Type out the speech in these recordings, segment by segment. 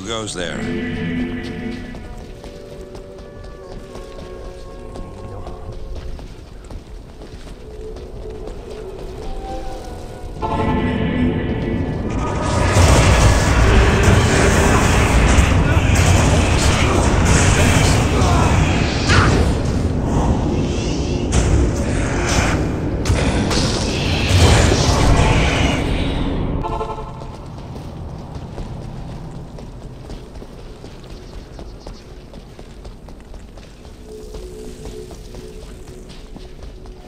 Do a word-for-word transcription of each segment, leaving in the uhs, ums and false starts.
who goes there.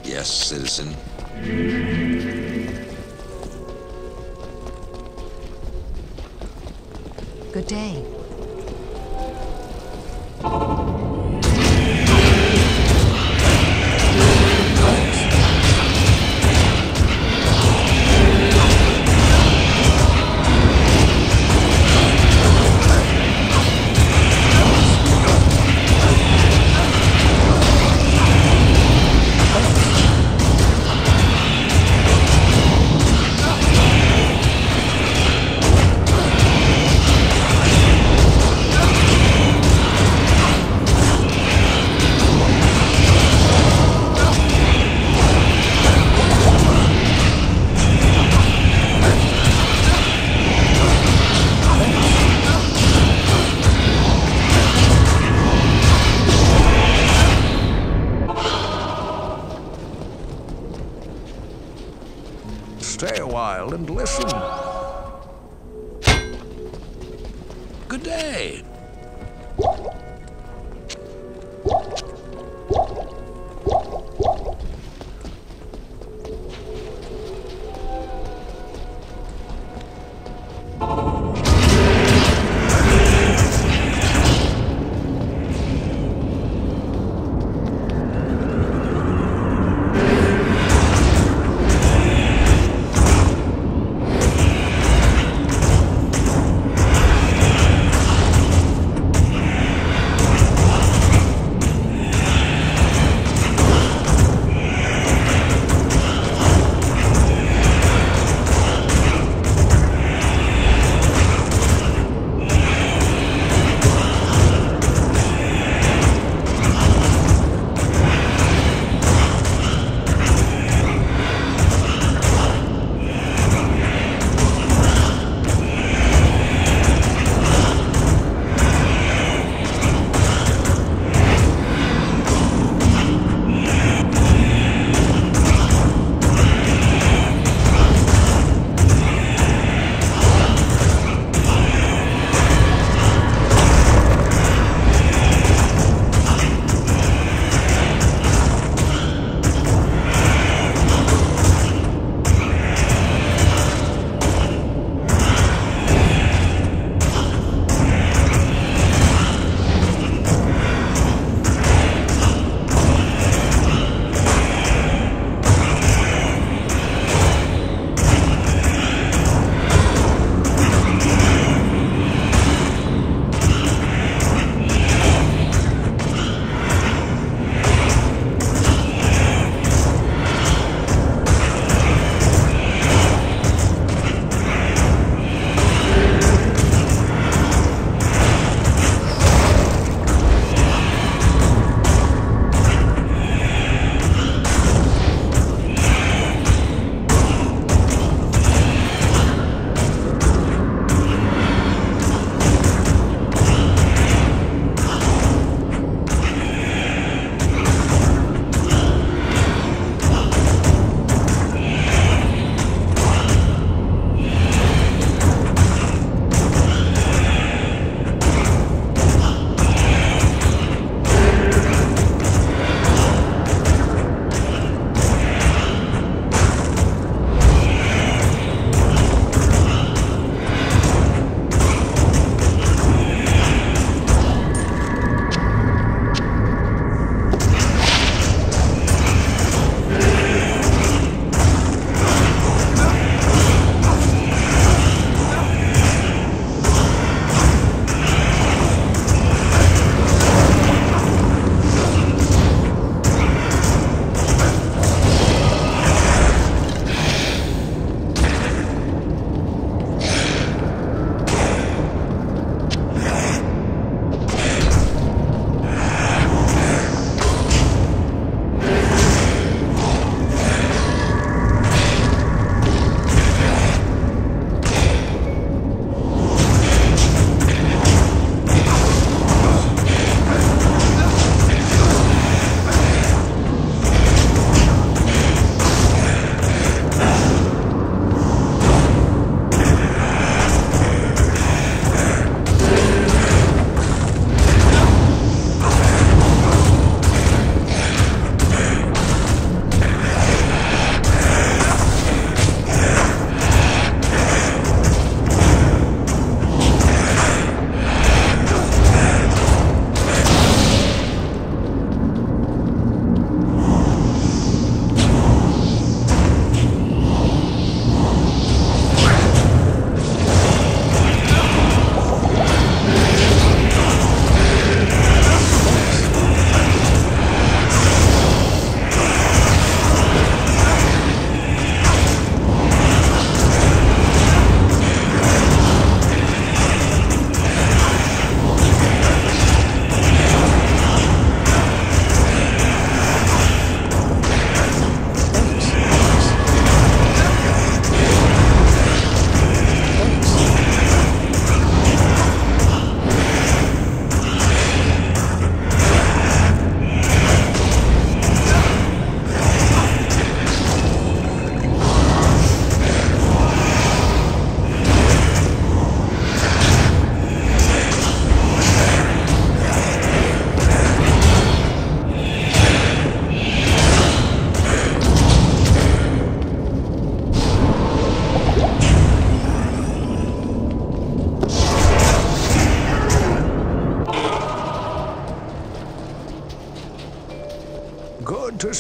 Yes, citizen. Good day. Stay a while and listen. Good day.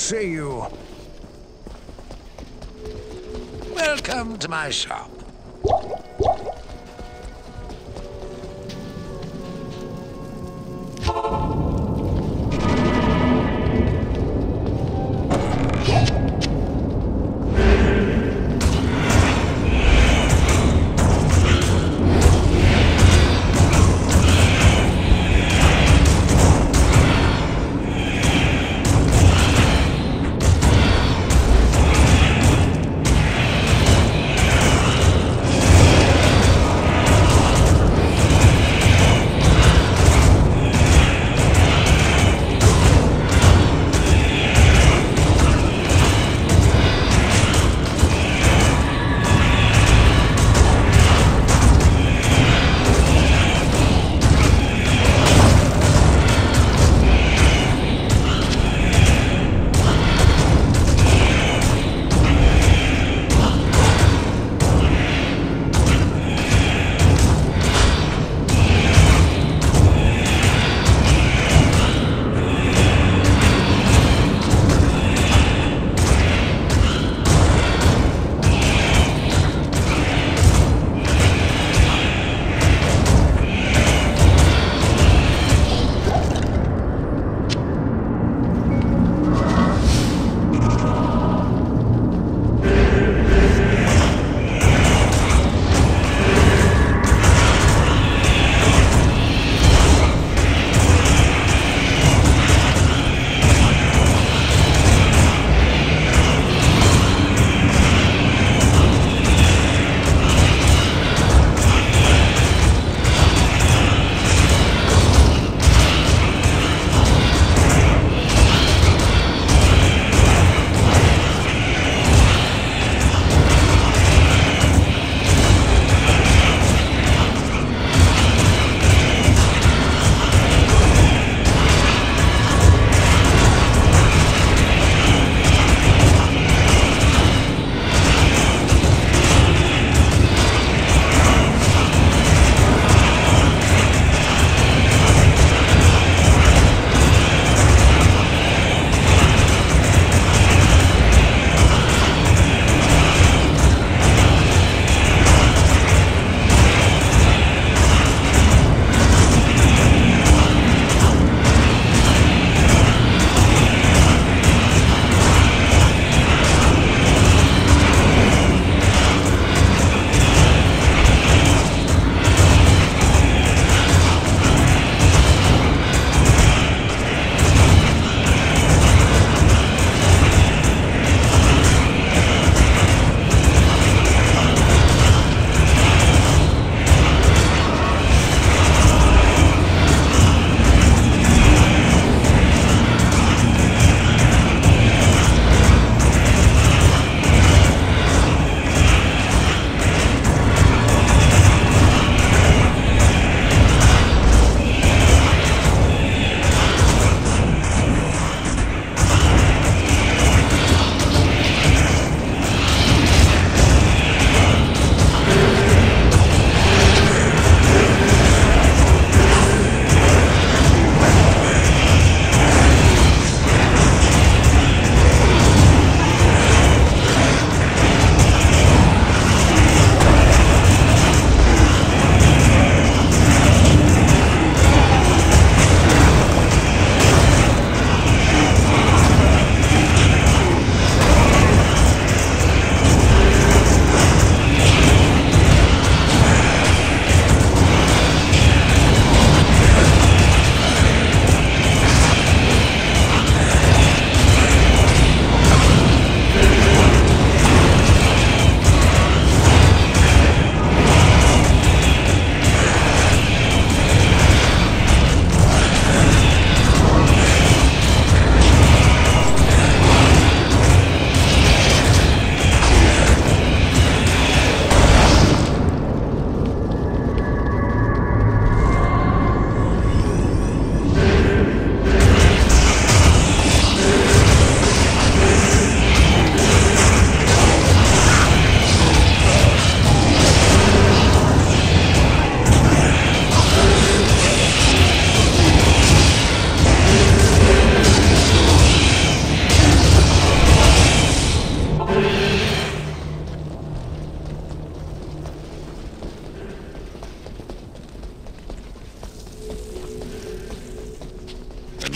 see you. Welcome to my shop.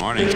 morning.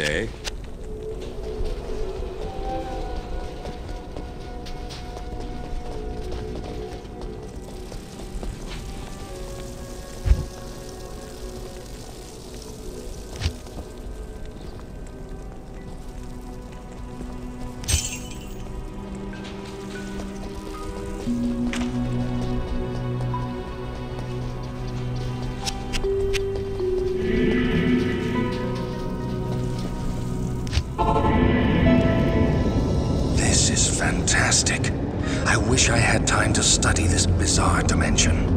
today. Fantastic. I wish I had time to study this bizarre dimension.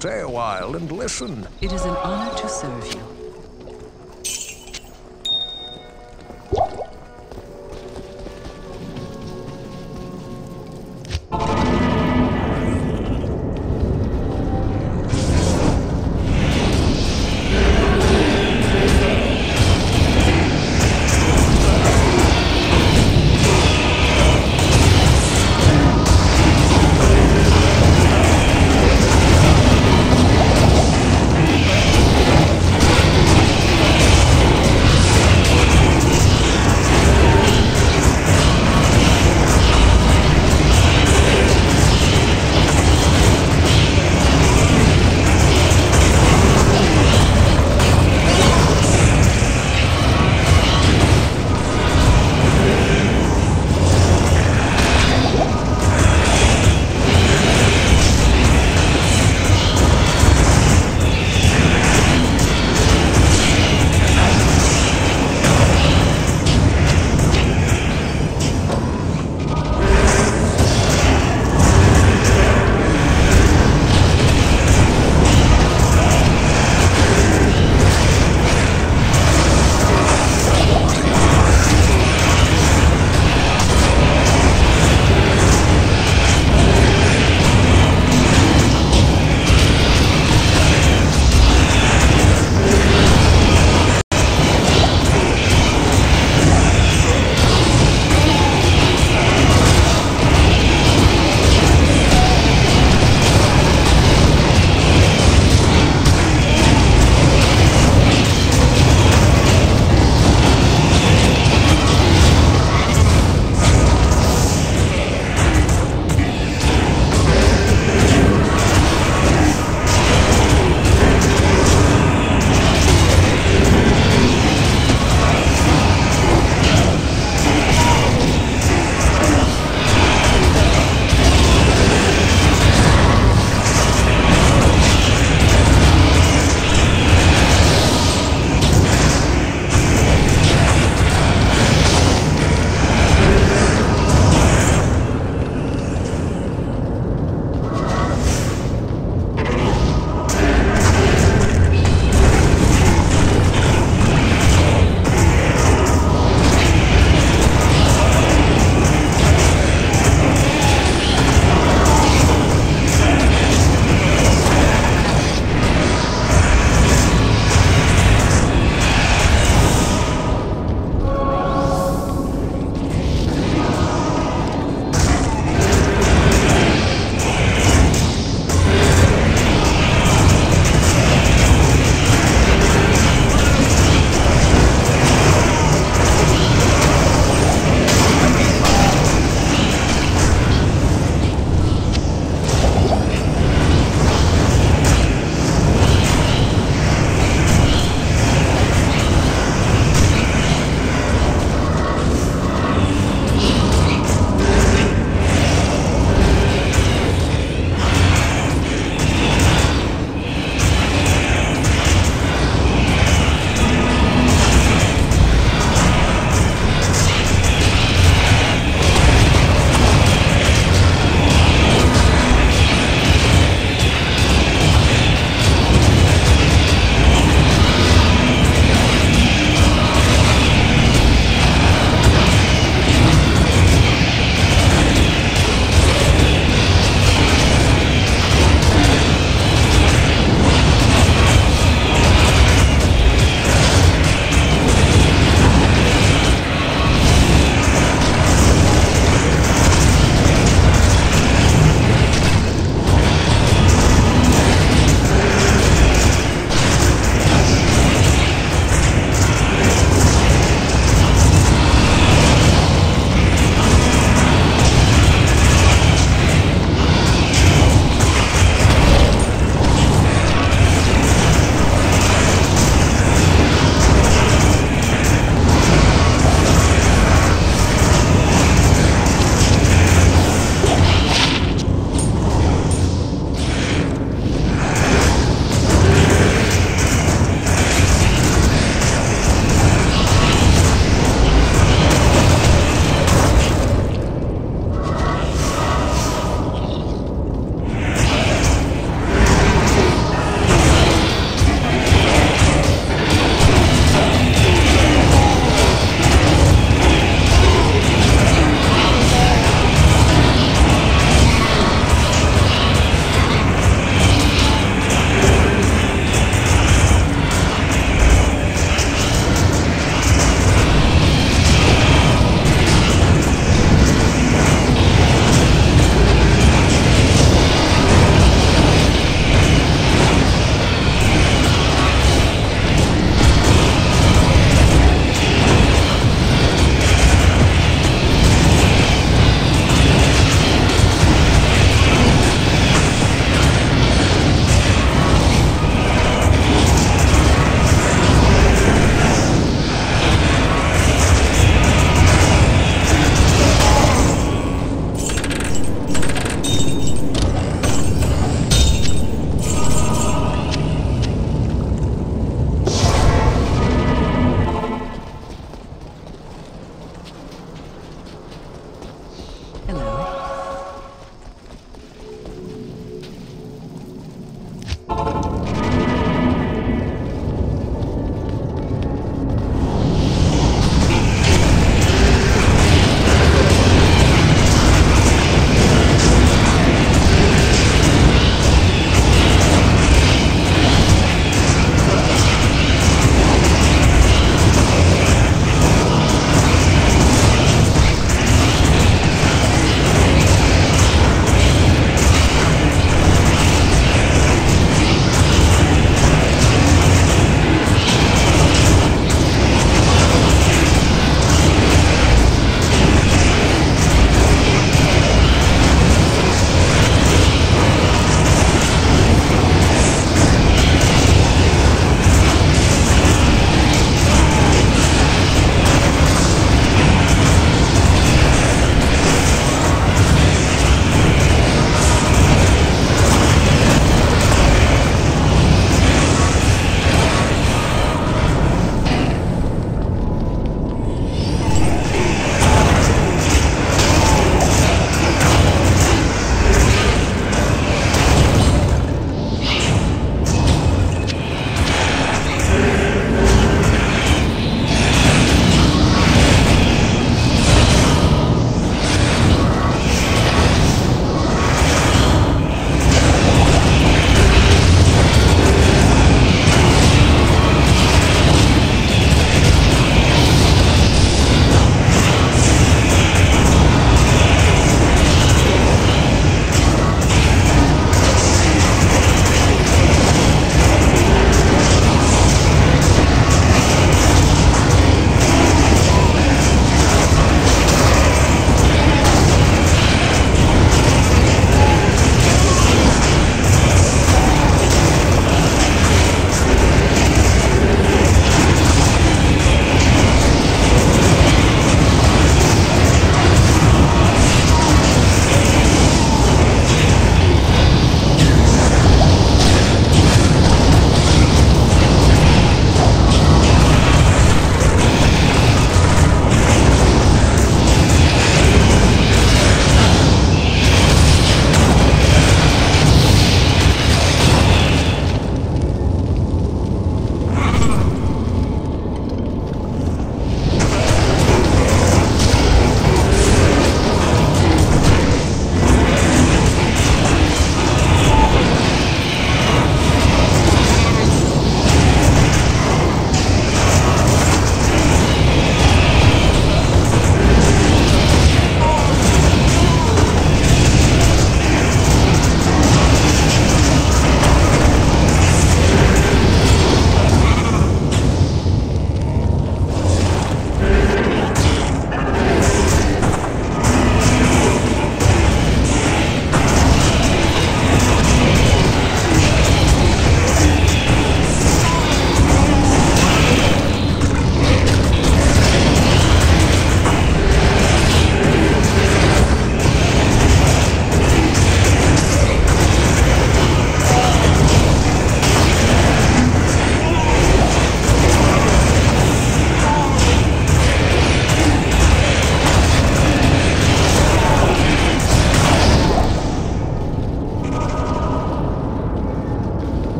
Stay a while and listen. It is an honor to serve you.